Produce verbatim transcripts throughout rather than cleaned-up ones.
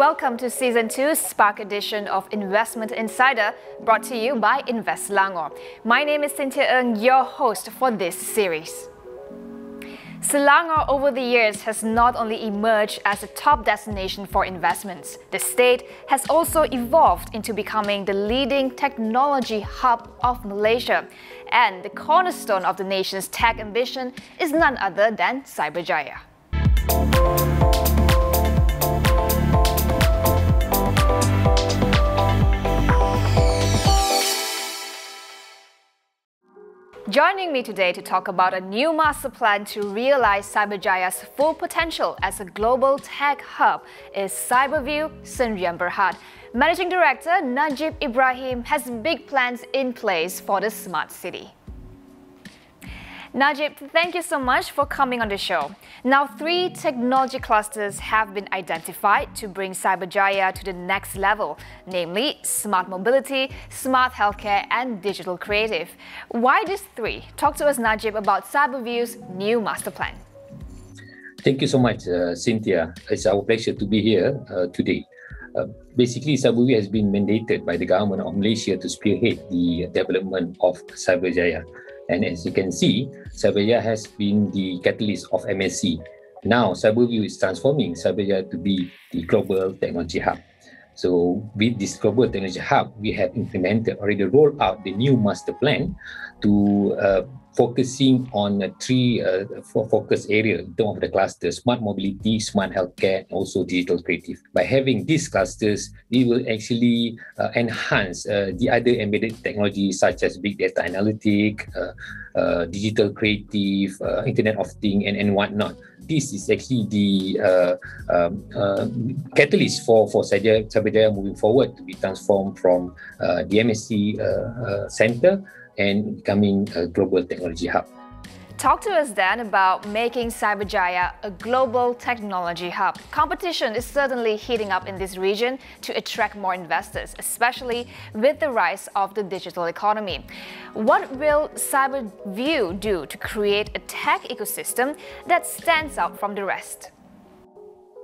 welcome to Season two Spark Edition of Investment Insider, brought to you by InvestSelangor. My name is Cynthia Ng, your host for this series. Selangor over the years has not only emerged as a top destination for investments, the state has also evolved into becoming the leading technology hub of Malaysia. And the cornerstone of the nation's tech ambition is none other than CyberJaya. Joining me today to talk about a new master plan to realize CyberJaya's full potential as a global tech hub is Cyberview Sdn Bhd. Managing Director Najib Ibrahim has big plans in place for the smart city. Najib, thank you so much for coming on the show. Now, three technology clusters have been identified to bring CyberJaya to the next level, namely Smart Mobility, Smart Healthcare and Digital Creative. Why these three? Talk to us, Najib, about Cyberview's new master plan. Thank you so much, uh, Cynthia. It's our pleasure to be here uh, today. Uh, basically, Cyberview has been mandated by the government of Malaysia to spearhead the development of CyberJaya. And as you can see, CyberJaya has been the catalyst of M S C. Now, Cyberview is transforming CyberJaya to be the global technology hub. So with this global technology hub, we have implemented, already rolled out the new master plan to uh, focusing on uh, three uh, focus areas in terms of the clusters: smart mobility, smart healthcare, and also digital creative. By having these clusters, we will actually uh, enhance uh, the other embedded technologies such as big data analytics, uh, uh, digital creative, uh, Internet of Things, and, and whatnot. This is actually the uh, um, uh, catalyst for, for CyberJaya moving forward to be transformed from uh, the M S C uh, uh, center and becoming a global technology hub. Talk to us then about making CyberJaya a global technology hub. Competition is certainly heating up in this region to attract more investors, especially with the rise of the digital economy. What will Cyberview do to create a tech ecosystem that stands out from the rest?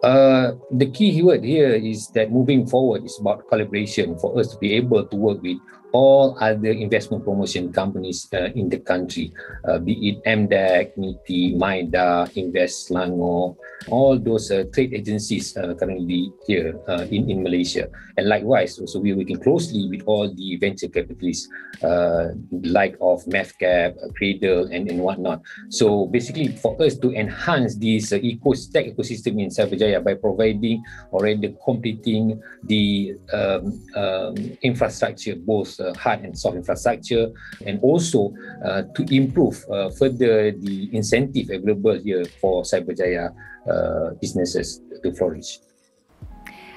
Uh, the key word here is that moving forward is about collaboration for us to be able to work with all other investment promotion companies uh, in the country, uh, be it M D A C, M I T I, M I D A, InvestSelangor, all those uh, trade agencies uh, currently here uh, in, in Malaysia. And likewise, also we're working closely with all the venture capitalists, uh, like of MathCap, Cradle, and, and whatnot. So basically, for us to enhance this uh, eco tech ecosystem in CyberJaya by providing already completing the um, um, infrastructure, both uh, hard and soft infrastructure, and also uh, to improve uh, further the incentive available here for CyberJaya uh, businesses to flourish.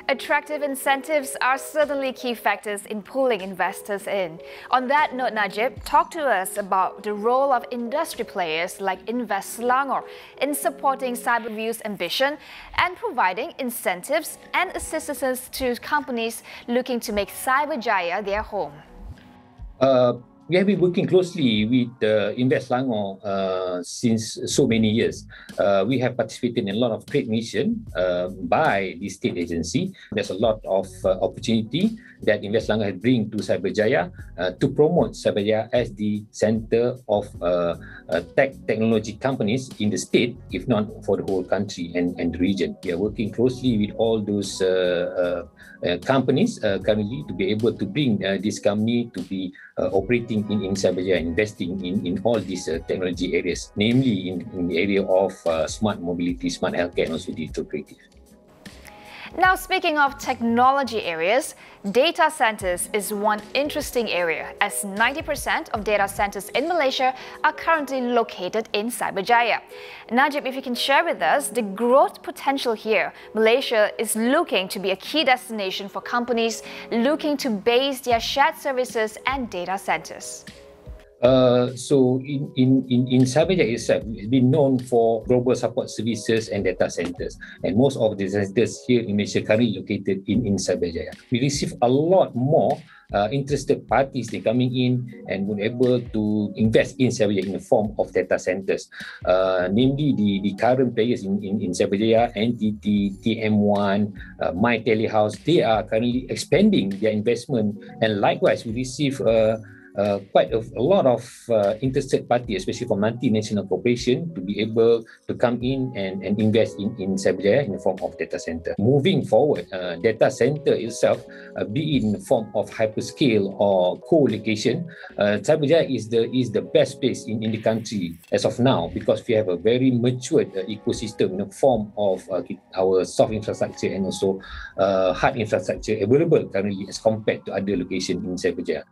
Attractive incentives are certainly key factors in pulling investors in. On that note, Najib, talk to us about the role of industry players like InvestSelangor in supporting Cyberview's ambition and providing incentives and assistance to companies looking to make CyberJaya their home. Uh, we have been working closely with uh, InvestSelangor uh, since so many years. Uh, we have participated in a lot of trade mission uh, by the state agency. There's a lot of uh, opportunity that InvestSelangor has bring to CyberJaya uh, to promote CyberJaya as the center of uh, uh, tech technology companies in the state, if not for the whole country and, and region. We are working closely with all those uh, uh, companies uh, currently to be able to bring uh, this company to be uh, operating in, in CyberJaya, investing in, in all these uh, technology areas, namely in, in the area of uh, smart mobility, smart healthcare, and also digital creative. Now, speaking of technology areas, data centers is one interesting area, as ninety percent of data centers in Malaysia are currently located in CyberJaya. Najib, if you can share with us the growth potential here. Malaysia is looking to be a key destination for companies looking to base their shared services and data centers. Uh, so in, in, in, in CyberJet itself, it's been known for global support services and data centers. And most of the centers here in Malaysia currently located in, in CyberJet. We receive a lot more uh, interested parties they coming in and were able to invest in CyberJet in the form of data centers. Uh, namely, the, the current players in, in, in CyberJet, N T T, T M One, uh, My Telehouse, they are currently expanding their investment. And likewise, we receive uh, Uh, quite a, a lot of uh, interested parties, especially from multinational corporations, to be able to come in and, and invest in, in CyberJet in the form of data center. Moving forward, uh, data center itself, uh, be it in the form of hyperscale or co-location, uh, CyberJet is the is the best place in, in the country as of now, because we have a very matured uh, ecosystem in the form of uh, our soft infrastructure and also uh, hard infrastructure available currently as compared to other locations in CyberJet.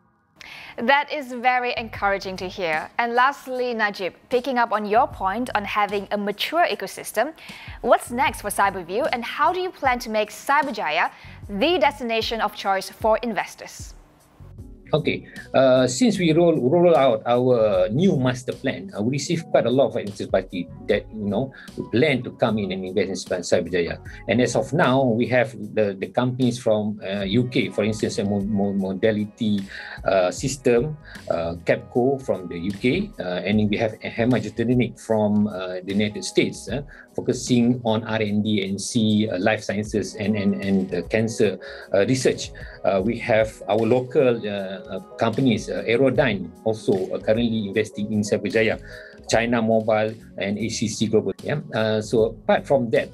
That is very encouraging to hear. And lastly, Najib, picking up on your point on having a mature ecosystem, what's next for Cyberview and how do you plan to make CyberJaya the destination of choice for investors? Okay, uh, since we roll roll out our new master plan, uh, we received quite a lot of interested parties that you know plan to come in and invest in CyberJaya. And as of now, we have the, the companies from uh, U K, for instance, a modality uh, system, uh, Capco from the U K, uh, and we have Hemagglutinin from uh, the United States, uh, focusing on R and D and C, uh, life sciences and and and uh, cancer uh, research. Uh, we have our local Uh, Uh, companies, uh, Aerodyne also uh, currently investing in CyberJaya, China Mobile and H C C Global. Yeah? Uh, so apart from that,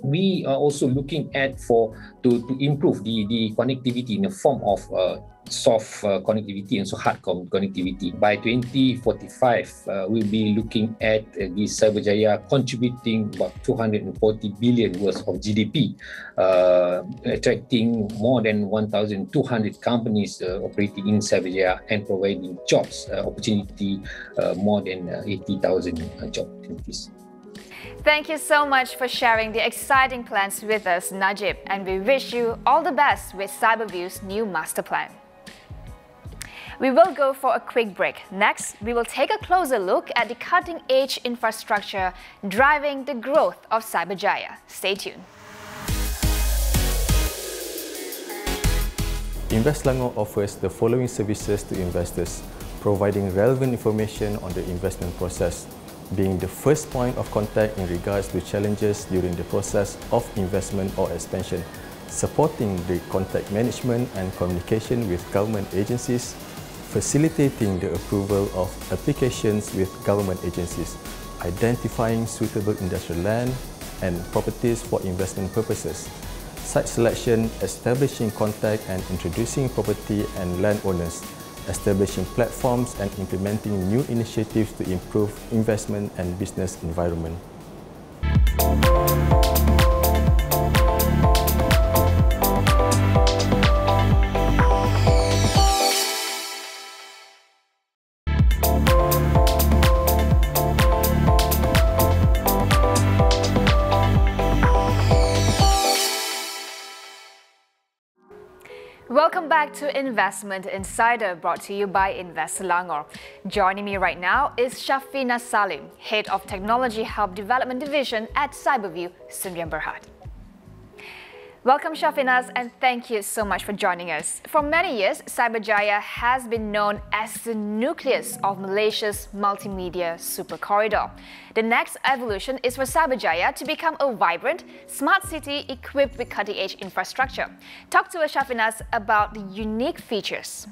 we are also looking at for to, to improve the, the connectivity in the form of uh, soft uh, connectivity and so hard connectivity. By twenty forty-five, uh, we'll be looking at uh, the CyberJaya contributing about two hundred forty billion worth of G D P, uh, attracting more than one thousand two hundred companies uh, operating in CyberJaya and providing jobs uh, opportunity uh, more than uh, eighty thousand uh, job opportunities. Thank you so much for sharing the exciting plans with us, Najib, and we wish you all the best with Cyberview's new master plan. We will go for a quick break. Next, we will take a closer look at the cutting-edge infrastructure driving the growth of CyberJaya. Stay tuned. InvestSelangor offers the following services to investors, providing relevant information on the investment process, being the first point of contact in regards to challenges during the process of investment or expansion, supporting the contact management and communication with government agencies, facilitating the approval of applications with government agencies, identifying suitable industrial land and properties for investment purposes, site selection, establishing contact and introducing property and landowners, establishing platforms and implementing new initiatives to improve investment and business environment. Welcome back to Investment Insider, brought to you by InvestSelangor. Joining me right now is Shafina Salim, Head of Technology Hub Development Division at Cyberview Sdn Bhd. Welcome, Shafinas, and thank you so much for joining us. For many years, CyberJaya has been known as the nucleus of Malaysia's multimedia super corridor. The next evolution is for CyberJaya to become a vibrant, smart city equipped with cutting-edge infrastructure. Talk to us, Shafinas, about the unique features.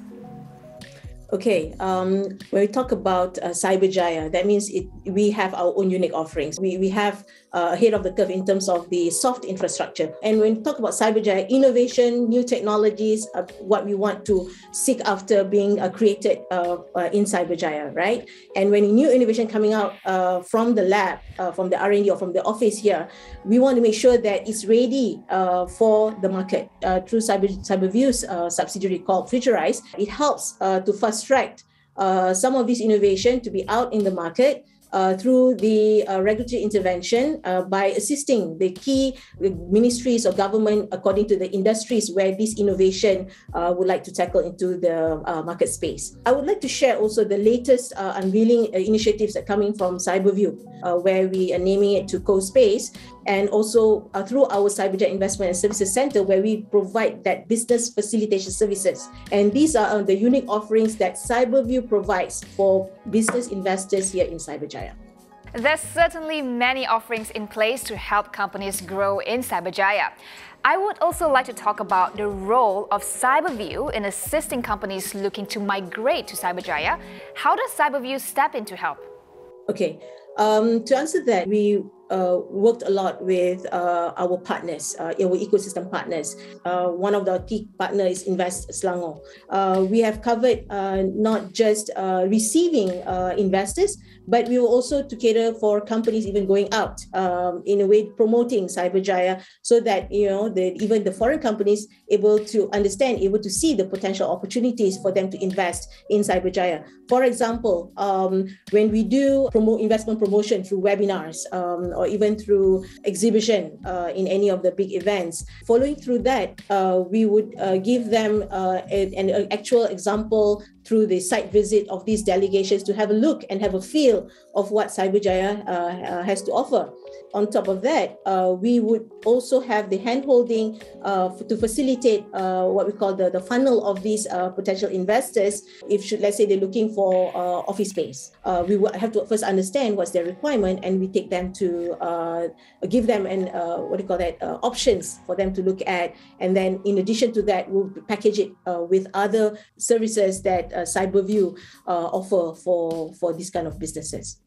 Okay, um, when we talk about uh, CyberJaya, that means it, we have our own unique offerings. We, we have uh, ahead of the curve in terms of the soft infrastructure. And when we talk about CyberJaya, innovation, new technologies, uh, what we want to seek after being uh, created uh, uh, in CyberJaya, right? And when new innovation coming out uh, from the lab, uh, from the R and D or from the office here, we want to make sure that it's ready uh, for the market. Uh, through Cyber, Cyberview's uh, subsidiary called Futurize, it helps uh, to fast track Uh, some of this innovation to be out in the market Uh, through the uh, regulatory intervention uh, by assisting the key ministries of government according to the industries where this innovation uh, would like to tackle into the uh, market space. I would like to share also the latest uh, unveiling uh, initiatives that are coming from Cyberview, uh, where we are naming it to CoSpace, and also uh, through our CyberJet Investment and Services Center, where we provide that business facilitation services. And these are uh, the unique offerings that Cyberview provides for business investors here in CyberJet. There's certainly many offerings in place to help companies grow in Cyberjaya. I would also like to talk about the role of Cyberview in assisting companies looking to migrate to Cyberjaya. How does Cyberview step in to help? Okay, um, to answer that, we Uh, worked a lot with uh, our partners, uh, our ecosystem partners. Uh, one of the key partners is InvestSelangor. Uh, we have covered uh, not just uh, receiving uh, investors, but we were also to cater for companies even going out, um, in a way promoting Cyberjaya, so that you know that even the foreign companies able to understand, able to see the potential opportunities for them to invest in Cyberjaya. For example, um, when we do promote investment promotion through webinars, um, or even through exhibition uh, in any of the big events. Following through that, uh, we would uh, give them uh, a, an actual example through the site visit of these delegations to have a look and have a feel of what Cyberjaya uh, uh, has to offer. On top of that, uh, we would also have the handholding uh, to facilitate uh, what we call the, the funnel of these uh, potential investors. If should, let's say they're looking for uh, office space, uh, we would have to first understand what's their requirement, and we take them to uh, give them an uh, what do you call that uh, options for them to look at, and then in addition to that, we'll package it uh, with other services that uh, Cyberview uh, offer for for these kind of businesses.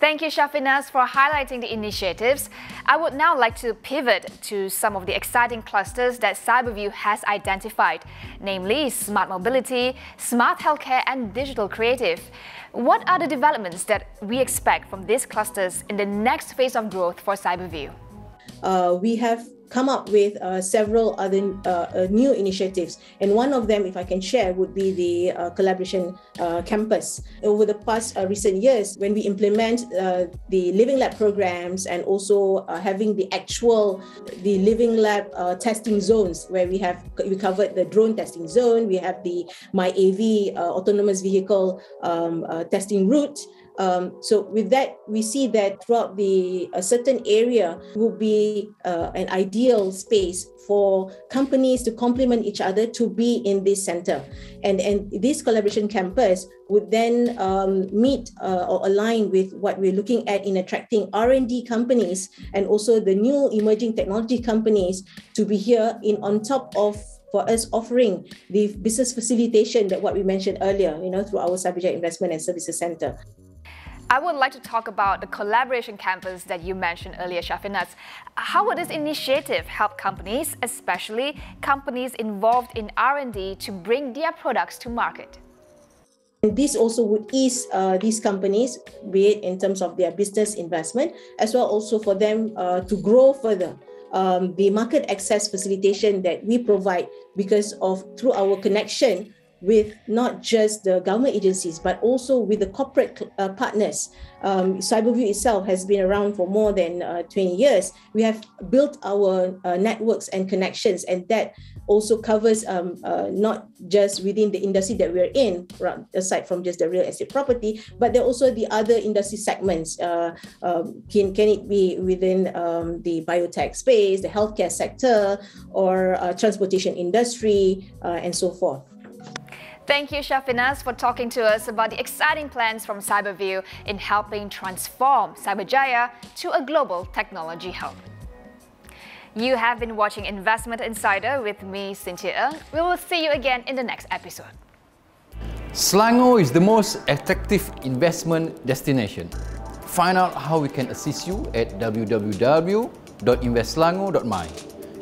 Thank you, Shafinas, for highlighting the initiatives. I would now like to pivot to some of the exciting clusters that Cyberview has identified, namely Smart Mobility, Smart Healthcare and Digital Creative. What are the developments that we expect from these clusters in the next phase of growth for Cyberview? Uh, we have come up with uh, several other uh, uh, new initiatives. And one of them, if I can share, would be the uh, collaboration uh, campus. Over the past uh, recent years, when we implement uh, the Living Lab programs and also uh, having the actual, the Living Lab uh, testing zones, where we have we covered the drone testing zone, we have the My A V uh, autonomous vehicle um, uh, testing route. Um, so with that, we see that throughout the a certain area will be uh, an ideal space for companies to complement each other to be in this center. And, and this collaboration campus would then um, meet uh, or align with what we're looking at in attracting R and D companies and also the new emerging technology companies to be here in on top of for us offering the business facilitation that what we mentioned earlier, you know, through our Cyberjaya Investment and Services Center. I would like to talk about the collaboration campus that you mentioned earlier, Shafinaz. How would this initiative help companies, especially companies involved in R and D, to bring their products to market? And this also would ease uh, these companies, be it in terms of their business investment, as well also for them uh, to grow further. Um, the market access facilitation that we provide because of through our connection with not just the government agencies, but also with the corporate uh, partners. Um, Cyberview itself has been around for more than uh, twenty years. We have built our uh, networks and connections, and that also covers um, uh, not just within the industry that we're in, aside from just the real estate property, but there are also the other industry segments. Uh, um, can, can it be within um, the biotech space, the healthcare sector, or uh, transportation industry, uh, and so forth. Thank you, Shafinaz, for talking to us about the exciting plans from Cyberview in helping transform Cyberjaya to a global technology hub. You have been watching Investment Insider with me, Cynthia Ng. We will see you again in the next episode. Selangor is the most attractive investment destination. Find out how we can assist you at w w w dot invest selangor dot my.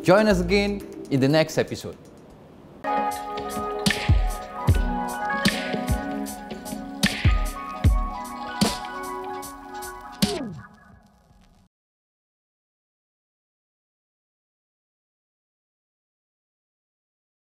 Join us again in the next episode.